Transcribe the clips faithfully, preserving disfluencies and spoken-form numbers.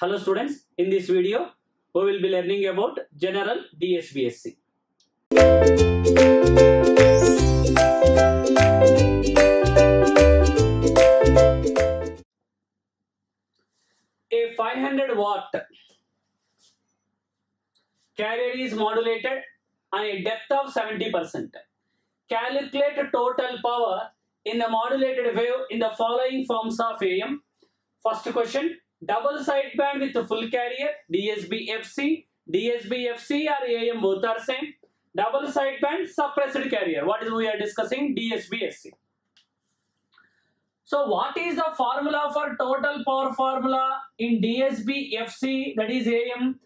Hello students, in this video we will be learning about general D S B S C. A five hundred watt carrier is modulated on a depth of seventy percent. Calculate total power in the modulated wave in the following forms of A M. First question, double sideband with full carrier, D S B F C, D S B F C or A M both are same. Double sideband suppressed carrier, what is we are discussing, D S B F C. So what is the formula for total power formula in D S B F C, that is A M?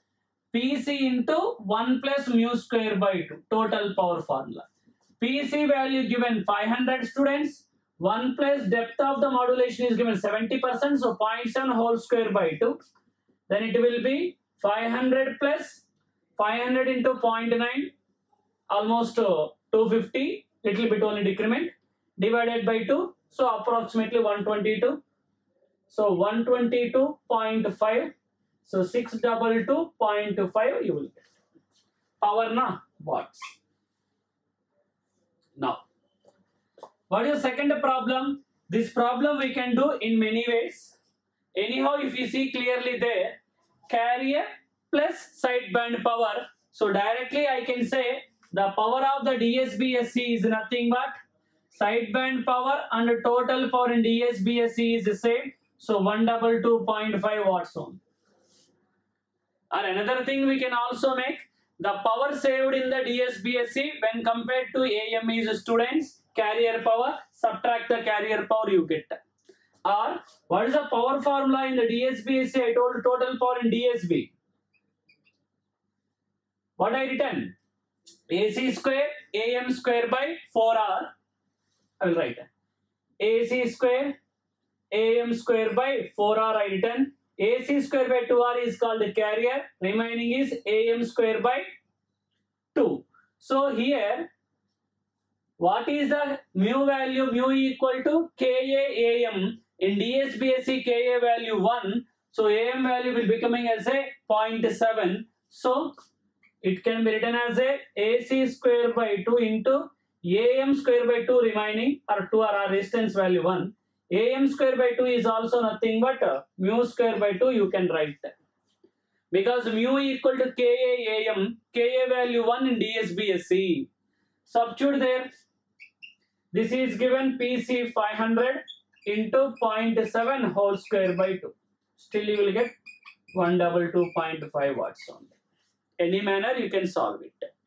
P C into one plus mu square by two, total power formula. P C value given five hundred students, one plus depth of the modulation is given seventy percent, so zero point seven whole square by two. Then it will be five hundred plus five hundred into zero point nine, almost uh, two hundred fifty, little bit only decrement, divided by two, so approximately one hundred twenty-two. So one hundred twenty-two point five. So six hundred twenty-two point five you will get. Power na watts. Now, what is the second problem? This problem we can do in many ways. Anyhow, if you see clearly there, carrier plus sideband power. So directly I can say the power of the D S B S C is nothing but sideband power, and the total power in D S B S C is the same. So one hundred twenty-two point five watts only. Or another thing we can also make, the power saved in the D S B S C when compared to A M is students, carrier power, subtract the carrier power you get. Or what is the power formula in the D S B S C? I told total power in D S B. What I written? A C square, A M square by four R. I will write A C square, A M square by four R I written. A C square by two R is called the carrier, remaining is A M square by two. So here, what is the mu value? Mu equal to K A A M. In D S B S C, K A value one. So A M value will be becoming as a zero point seven. So it can be written as a A C square by two into A M square by two remaining, or two R resistance value one. A M square by two is also nothing but uh, mu square by two you can write that. Because mu equal to K A A M, K A value one in D S B S C. Substitute there. This is given P C five hundred into zero point seven whole square by two. Still you will get one hundred twenty-two point five watts only. Any manner you can solve it.